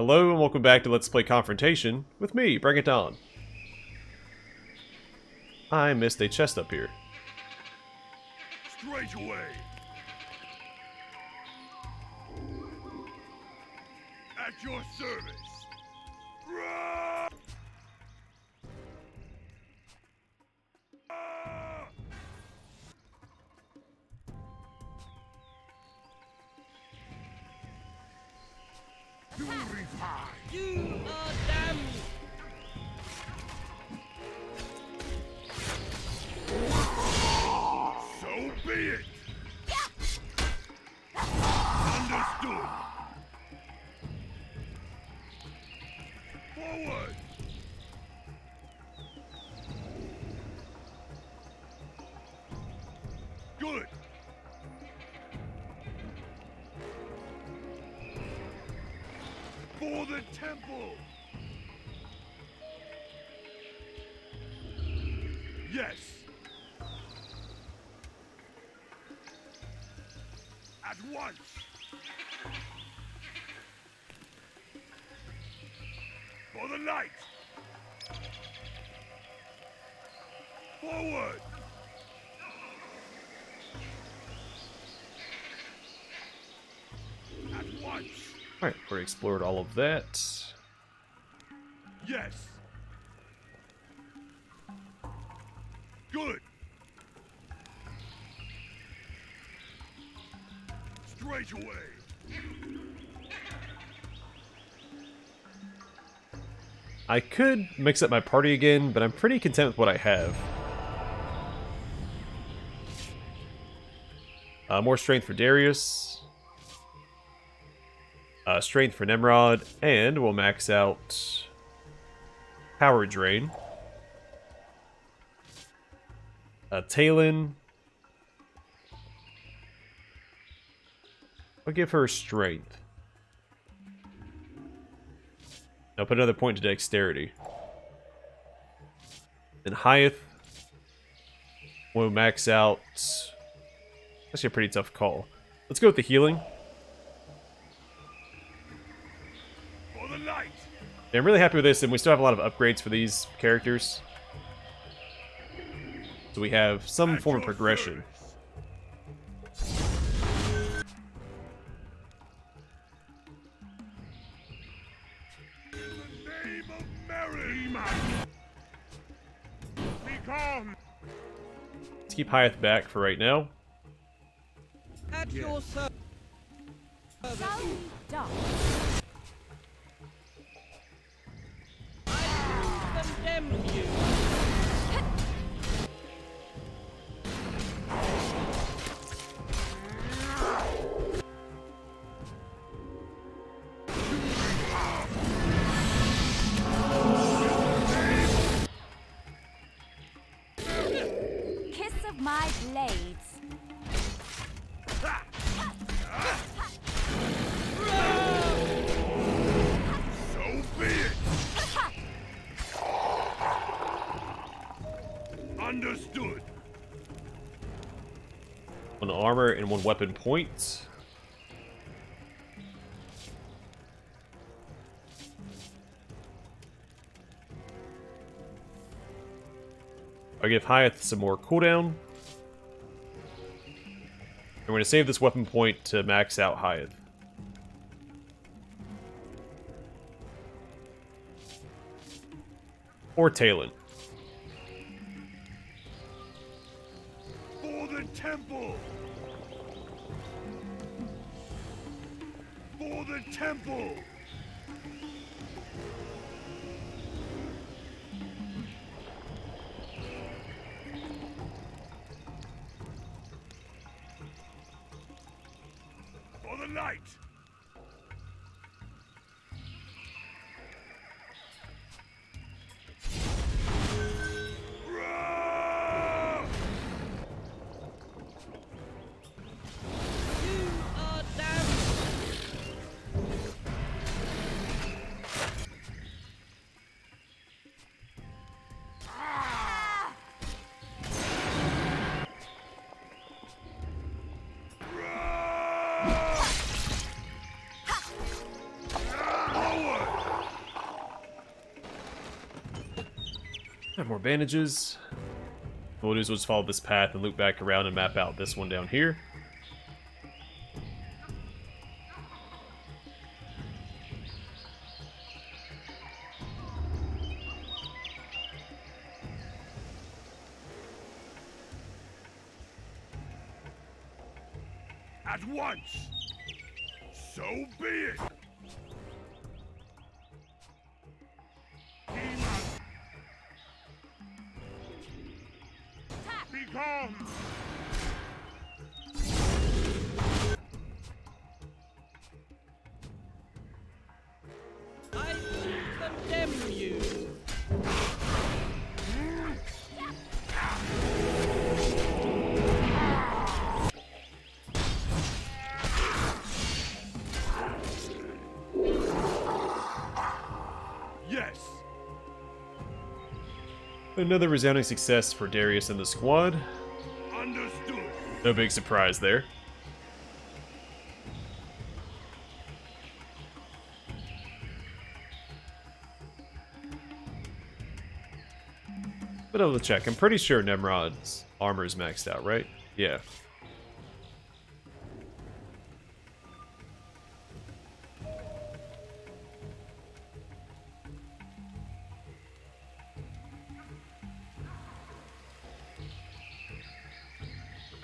Hello and welcome back to Let's Play Confrontation with me, BringItDon. I missed a chest up here. Straight away. At your service. Run! You are damned. So be it. Understood. Forward. Good. For the temple! Yes! At once! For the light! Forward! At once! Alright, we explored all of that. Yes. Good. Straight away. I could mix up my party again, but I'm pretty content with what I have. More strength for Darius. Strength for Nemrod, and we'll max out Power Drain. Talon. I'll give her strength. I'll put another point to dexterity. And Hyath. We'll max out. Actually a pretty tough call. Let's go with the healing. Yeah, I'm really happy with this, and we still have a lot of upgrades for these characters. So we have some form of progression. Let's keep Hyath back for right now. At your service. You. Kiss of my blades. Understood. One armor and one weapon point. I'll give Hyath some more cooldown. And we're going to save this weapon point to max out Hyath. Or Talon. Temple for the temple. For the light. Have more bandages. What we'll do is we'll just follow this path and loop back around and map out this one down here. At once! So be it! Begone! I shall condemn you! Another resounding success for Darius and the squad. Understood. No big surprise there. But I'll check. I'm pretty sure Nemrod's armor is maxed out, right? Yeah.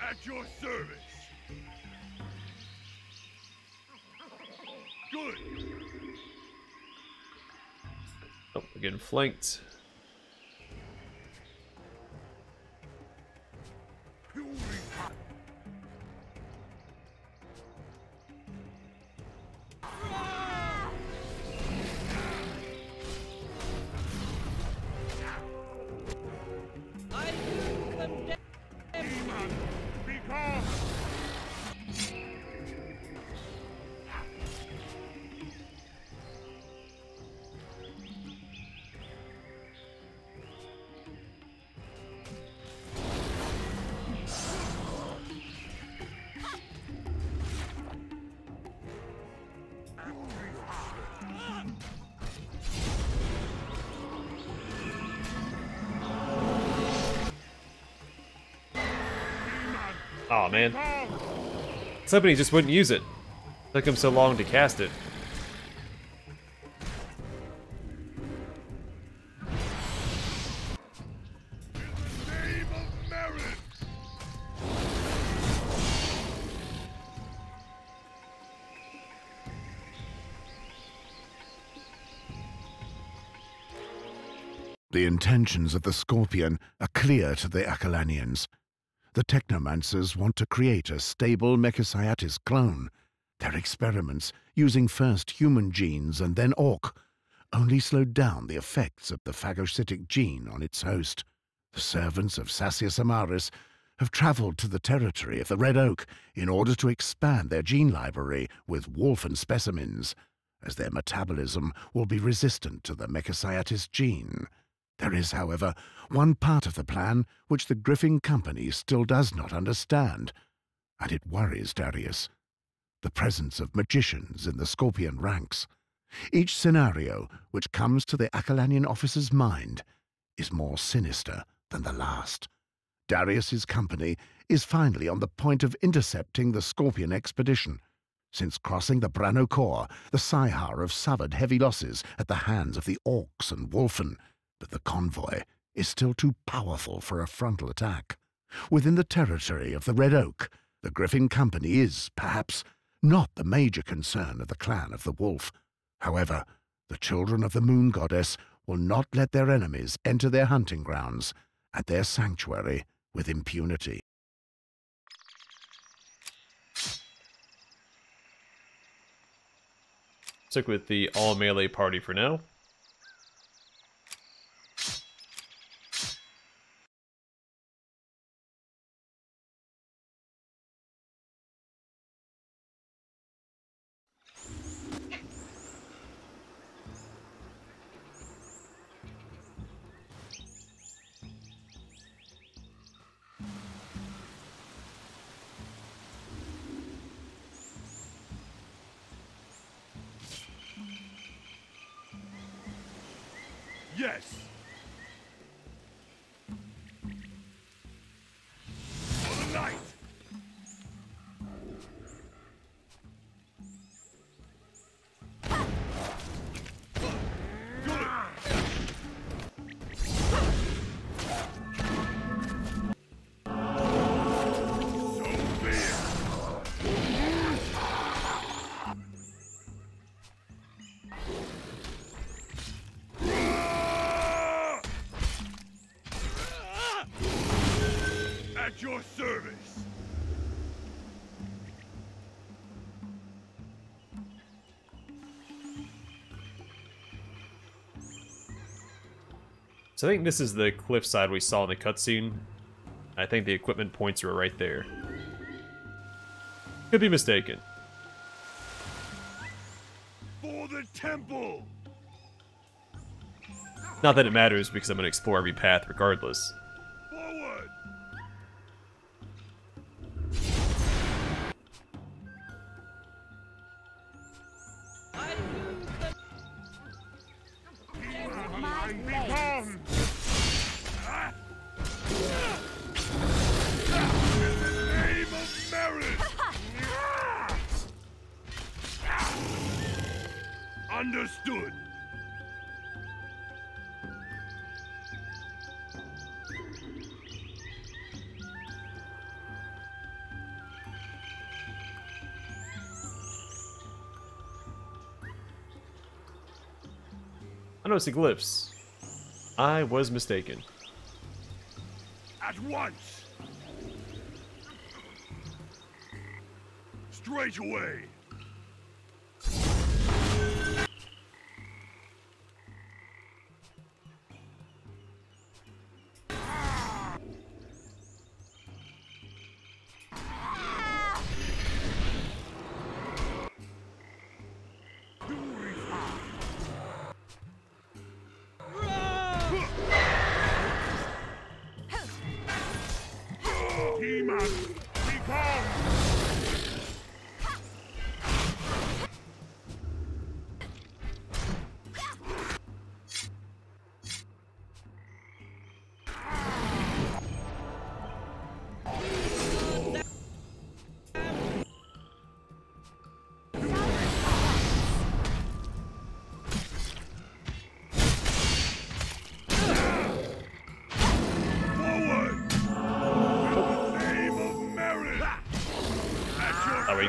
At your service. Good. Oh, we're getting flanked. Aw, oh, man. Somebody just wouldn't use it. Took him so long to cast it. The intentions of the Scorpion are clear to the Acholanians. The Technomancers want to create a stable Mechasyatis clone. Their experiments, using first human genes and then Orc, only slowed down the effects of the phagocytic gene on its host. The servants of Sassius Samaris have travelled to the territory of the Red Oak in order to expand their gene library with Wolfen specimens, as their metabolism will be resistant to the Mechasyatis gene. There is, however, one part of the plan which the Griffin Company still does not understand, and it worries Darius. The presence of magicians in the Scorpion ranks. Each scenario which comes to the Acholanian officer's mind is more sinister than the last. Darius's company is finally on the point of intercepting the Scorpion expedition. Since crossing the Brano Corps, the Syhar have suffered heavy losses at the hands of the Orcs and Wolfen, but the convoy is still too powerful for a frontal attack. Within the territory of the Red Oak, the Griffin Company is, perhaps, not the major concern of the Clan of the Wolf. However, the Children of the Moon Goddess will not let their enemies enter their hunting grounds and their sanctuary with impunity. Stick with the all-melee party for now. Yes. your service. So I think this is the cliffside we saw in the cutscene. I think the equipment points were right there. Could be mistaken. For the temple! Not that it matters, because I'm going to explore every path regardless. Forward! Understood. I noticed the glyphs. I was mistaken. At once. Straight away.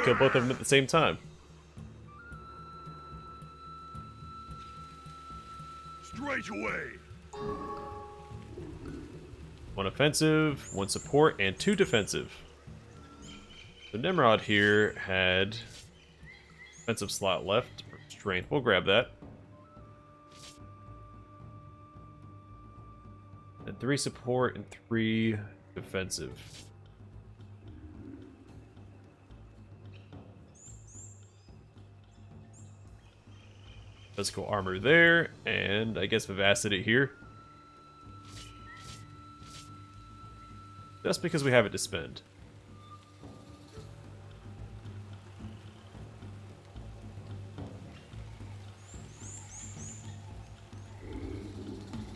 Kill both of them at the same time. Straight away. One offensive, one support, and two defensive. The Nemrod here had offensive slot left for strength. We'll grab that. And three support and three defensive. Physical armor there, and I guess vivacity here. Just because we have it to spend.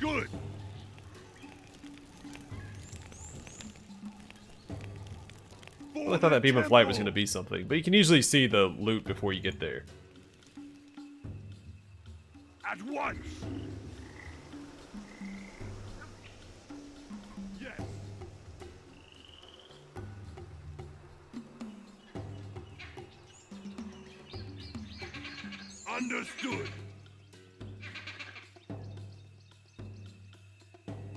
Good. Well, I thought that beam of light was going to be something, but you can usually see the loot before you get there. At once. Yes. Understood.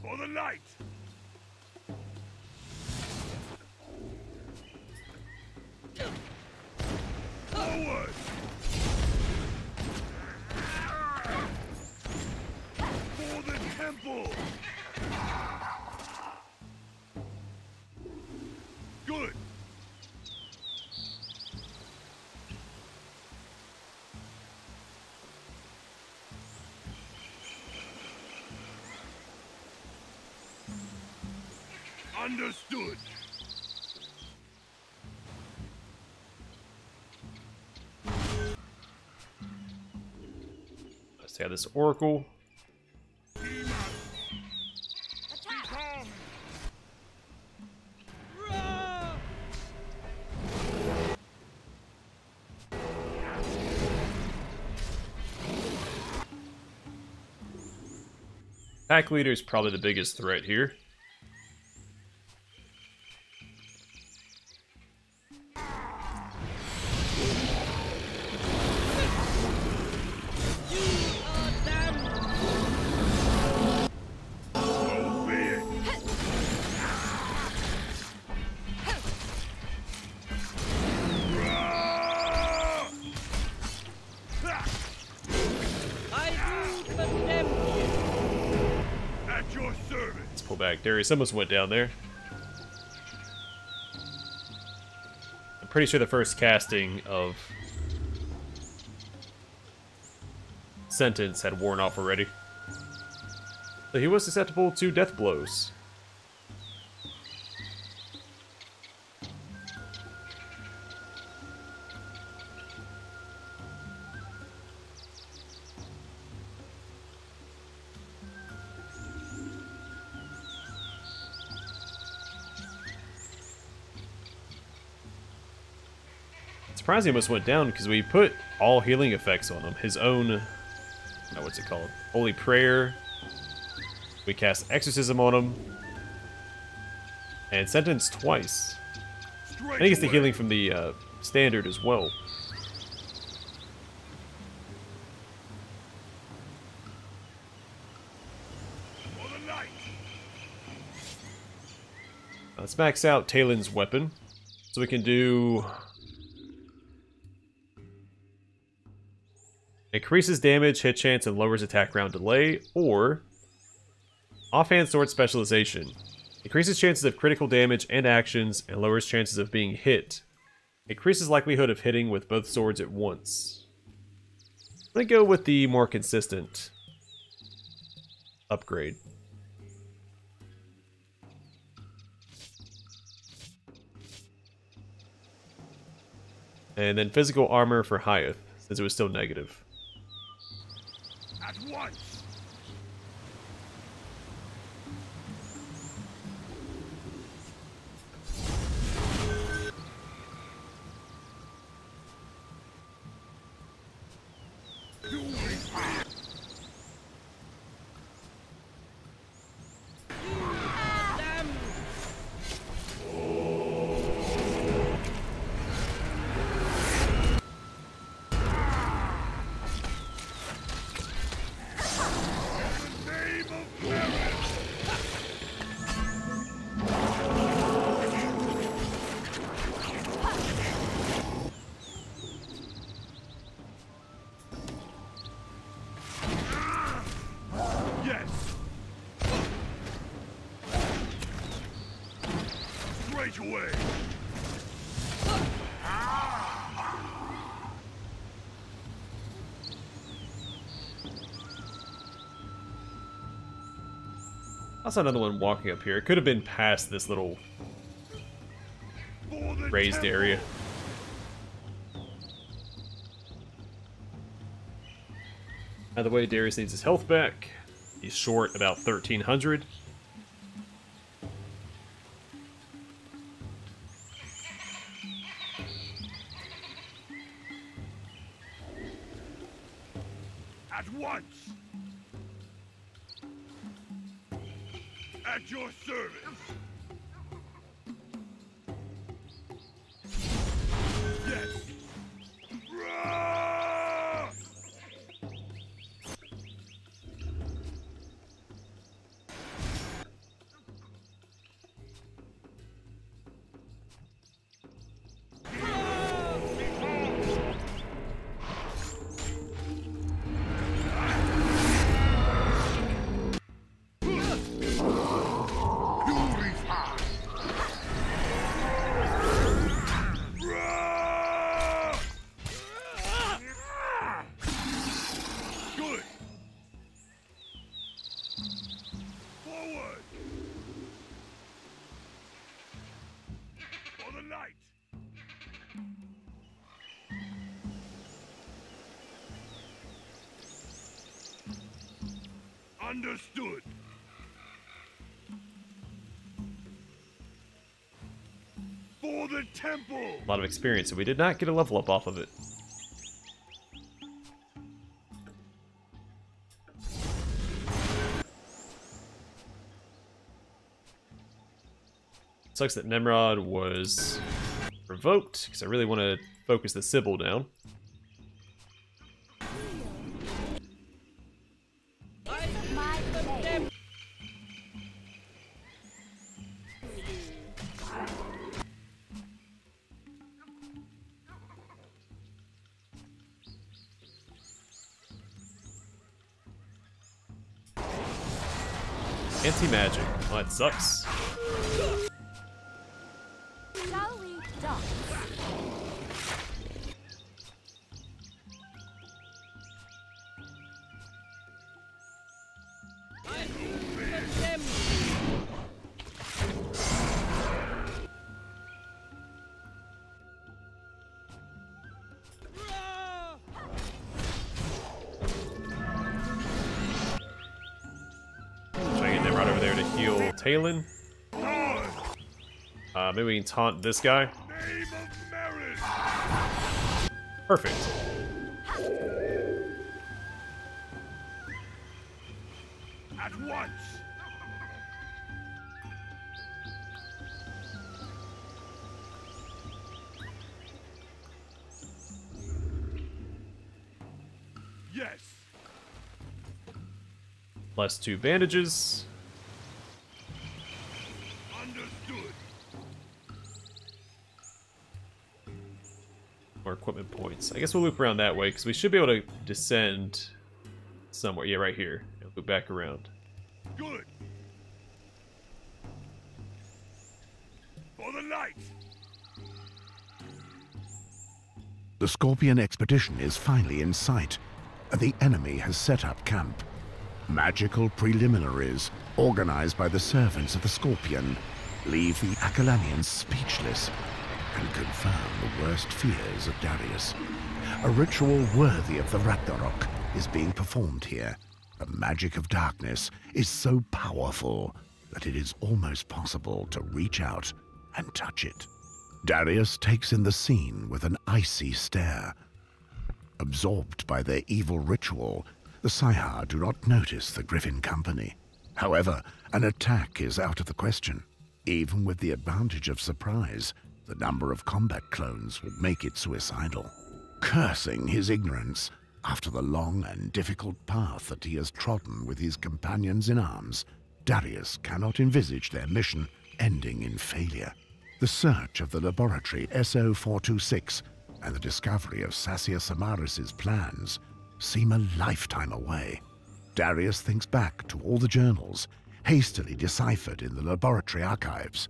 For the light. Forward. Good. Understood. Let's have this Oracle. Pack leader is probably the biggest threat here. Let's pull back. Darius almost went down there. I'm pretty sure the first casting of Sentence had worn off already. So he was susceptible to death blows. Surprised he almost went down because we put all healing effects on him. His own, oh, what's it called? Holy Prayer. We cast Exorcism on him. And Sentence twice. I think it's the healing from the standard as well. Let's max out Talon's weapon. So we can do... increases damage, hit chance, and lowers attack round delay, or offhand sword specialization. Increases chances of critical damage and actions, and lowers chances of being hit. Increases likelihood of hitting with both swords at once. I'm going to go with the more consistent upgrade. And then physical armor for Hyath, since it was still negative. At once. That's another one walking up here. It could have been past this little raised area. By the way, Darius needs his health back. He's short about 1,300. Understood. For the temple. A lot of experience, and we did not get a level up off of it. Sucks that Nemrod was revoked, because I really want to focus the Sybil down. Anti-magic. Well, that sucks. Shall we dance? Talon. Maybe we can taunt this guy. Perfect. At once. Yes. Plus 2 bandages. Equipment points. I guess we'll loop around that way because we should be able to descend somewhere. Yeah, right here. And loop back around. Good. For the night. The Scorpion expedition is finally in sight, and the enemy has set up camp. Magical preliminaries, organized by the servants of the Scorpion, leave the Acholanians speechless and confirm the worst fears of Darius. A ritual worthy of the Ragnarok is being performed here. The magic of darkness is so powerful that it is almost possible to reach out and touch it. Darius takes in the scene with an icy stare. Absorbed by their evil ritual, the Syhar do not notice the Griffin company. However, an attack is out of the question. Even with the advantage of surprise, the number of combat clones would make it suicidal. Cursing his ignorance after the long and difficult path that he has trodden with his companions in arms, Darius cannot envisage their mission ending in failure. The search of the laboratory SO-426 and the discovery of Sassius Samaris's plans seem a lifetime away. Darius thinks back to all the journals hastily deciphered in the laboratory archives.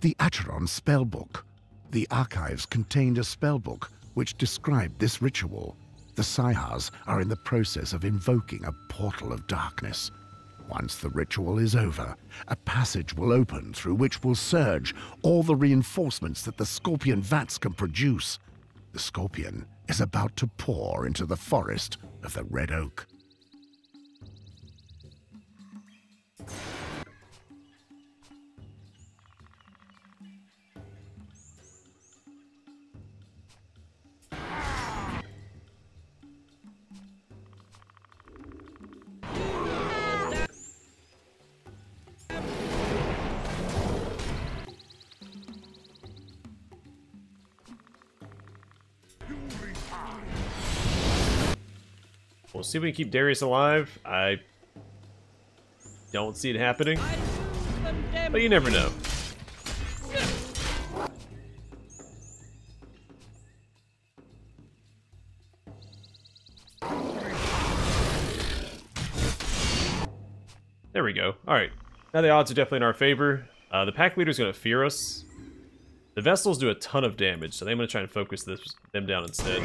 The Acheron spellbook. The archives contained a spellbook which described this ritual. The Syhars are in the process of invoking a portal of darkness. Once the ritual is over, a passage will open through which will surge all the reinforcements that the Scorpion vats can produce. The Scorpion is about to pour into the forest of the Red Oak. We'll see if we can keep Darius alive. I don't see it happening, but you never know. There we go. Alright, now the odds are definitely in our favor. The pack leader's going to fear us. The Vestals do a ton of damage, so I'm going to try and focus them down instead.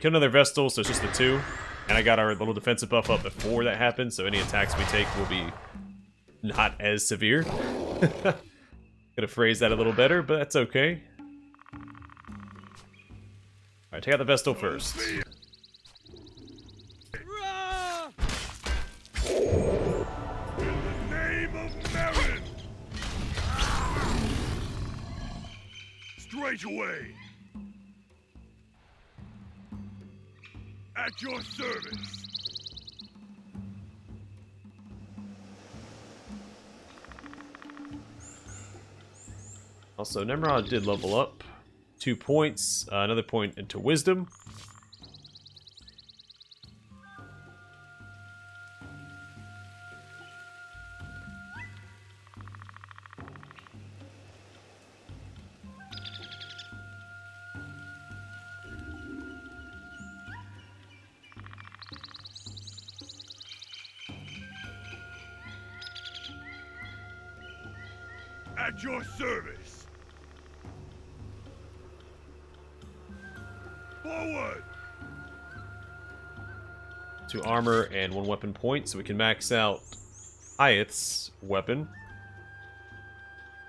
Kill another Vestal, so it's just the 2, and I got our little defensive buff up before that happened, so any attacks we take will be not as severe. Could have phrased that a little better, but that's okay. Alright, take out the Vestal first. Straight away! At your service. Also, Nemrod did level up 2 points, another point into wisdom. At your service. Forward. Two armor and one weapon point, so we can max out Hyath's weapon.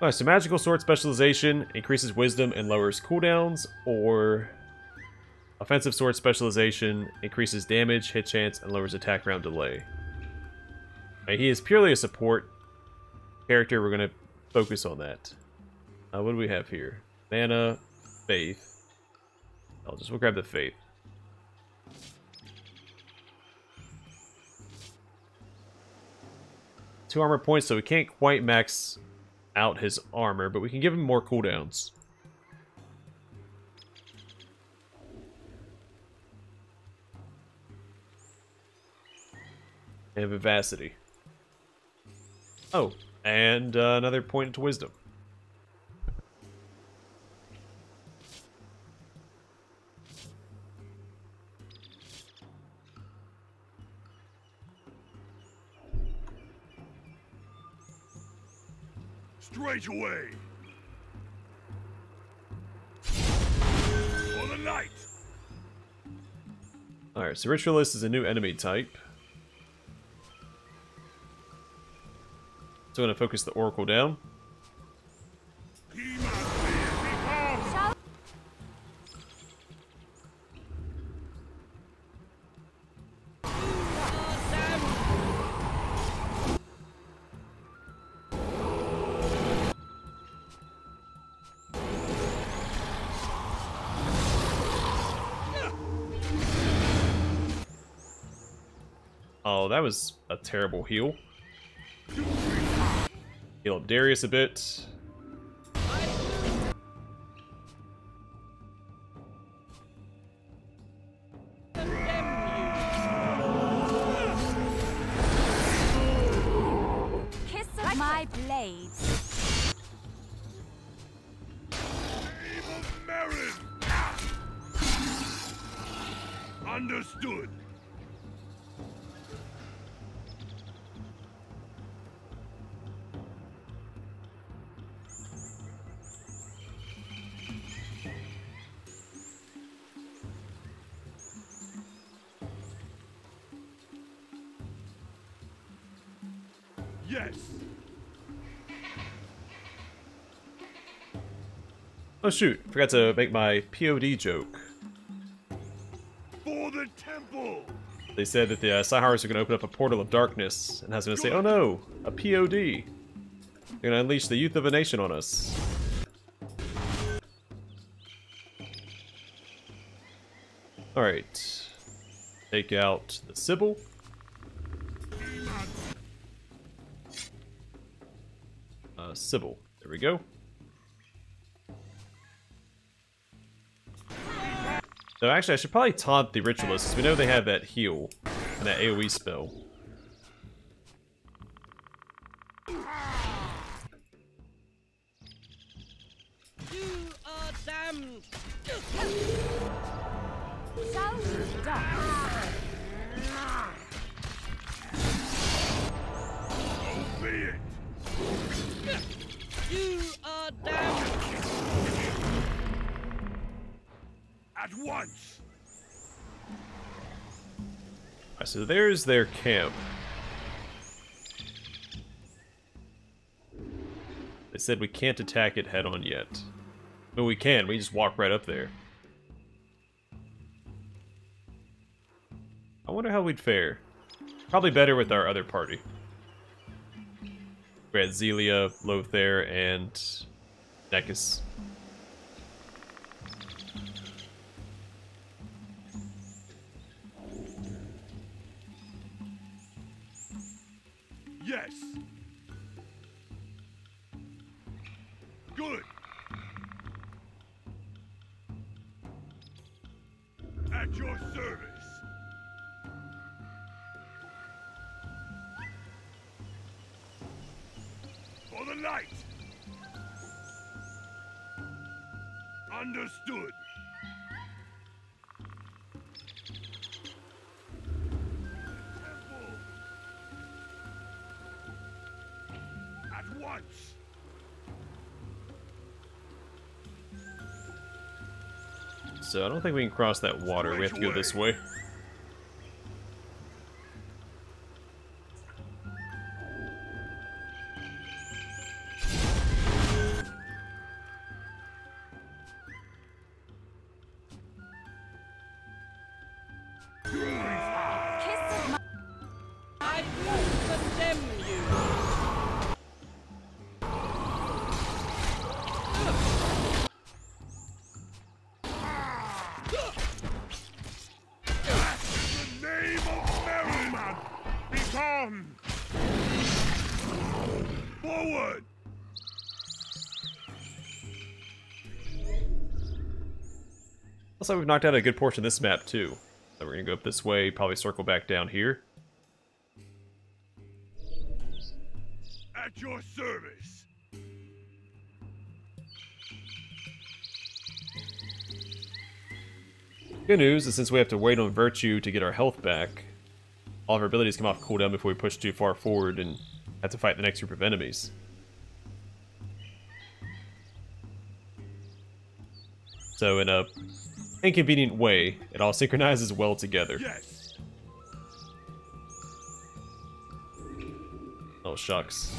Alright, so magical sword specialization increases wisdom and lowers cooldowns, or offensive sword specialization increases damage, hit chance, and lowers attack round delay. Right, he is purely a support character. We're going to focus on that. What do we have here? Mana, faith. We'll grab the faith. Two armor points, so we can't quite max out his armor, but we can give him more cooldowns. And vivacity. Oh, and another point to wisdom. Straight away. For the night. Alright, so Ritualist is a new enemy type. So I'm going to focus the Oracle down. Oh, that was a terrible heal. Heal up Darius a bit. Kiss of my blade. Understood. Yes. Oh shoot, forgot to make my POD joke. For the temple. They said that the Syhars are going to open up a portal of darkness, and I was going to say, oh no, a POD. They're going to unleash the youth of a nation on us. Alright. Take out the Sybil. Sybil. There we go. So actually, I should probably taunt the Ritualist, because we know they have that heal and that AoE spell. So there's their camp. They said we can't attack it head on yet. But we can, we just walk right up there. I wonder how we'd fare. Probably better with our other party. We had Zelia, Lothair, and Nekis. Yes. Good. At your service. For the night. Understood. so I don't think we can cross that water. We have to go this way. Also, we've knocked out a good portion of this map too. So we're gonna go up this way, probably circle back down here. At your service. Good news is since we have to wait on Virtue to get our health back, all of our abilities come off cooldown before we push too far forward and have to fight the next group of enemies. So in a inconvenient way, it all synchronizes well together. Yes. Oh shucks.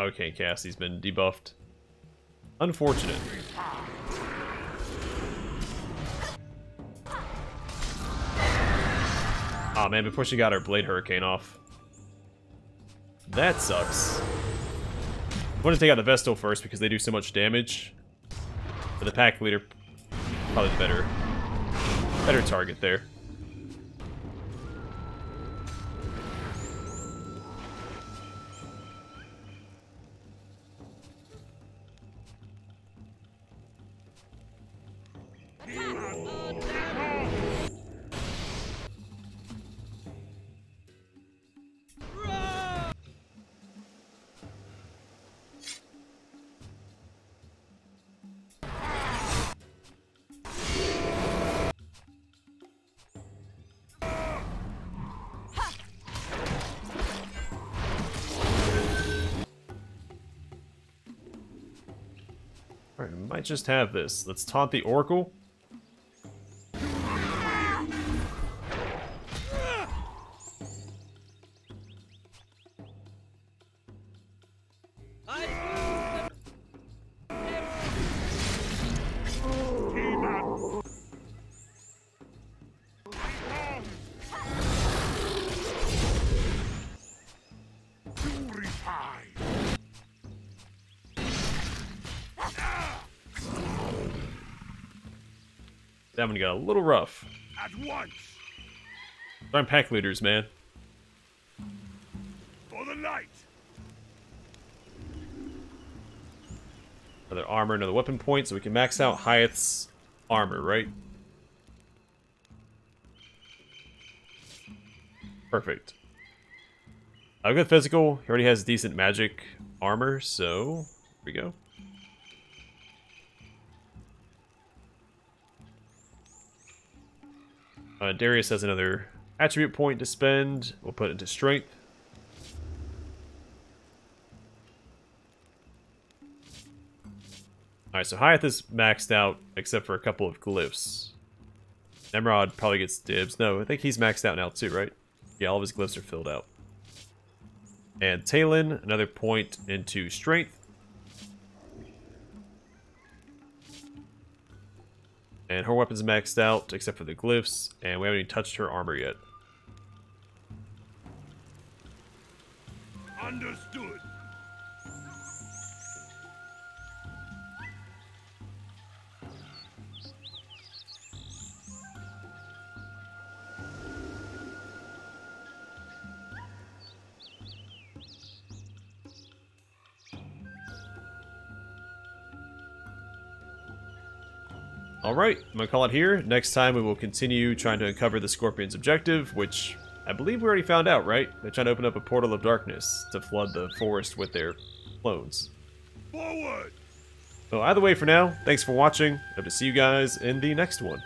Okay, Cassie's been debuffed. Unfortunate. Aw, man, before she got her Blade Hurricane off. That sucks. I want to take out the Vestal first because they do so much damage. But the Pack Leader, probably the better target there. Might just have this. Let's taunt the Oracle. That one got a little rough. At once. Darn pack leaders, man. For the night. Another armor, another weapon point, so we can max out Hyath's armor, right? Perfect. I've got physical. He already has decent magic armor, so here we go. Darius has another attribute point to spend. We'll put it into strength. Alright, so Hyath is maxed out, except for a couple of glyphs. Nemrod probably gets dibs. No, I think he's maxed out now too, right? Yeah, all of his glyphs are filled out. And Talon, another point into strength. And her weapon's maxed out, except for the glyphs, and we haven't even touched her armor yet. Understood. Alright, I'm gonna call it here. Next time we will continue trying to uncover the Scorpion's objective, which I believe we already found out, right? They're trying to open up a portal of darkness to flood the forest with their clones. Forward! So either way for now, thanks for watching. Hope to see you guys in the next one.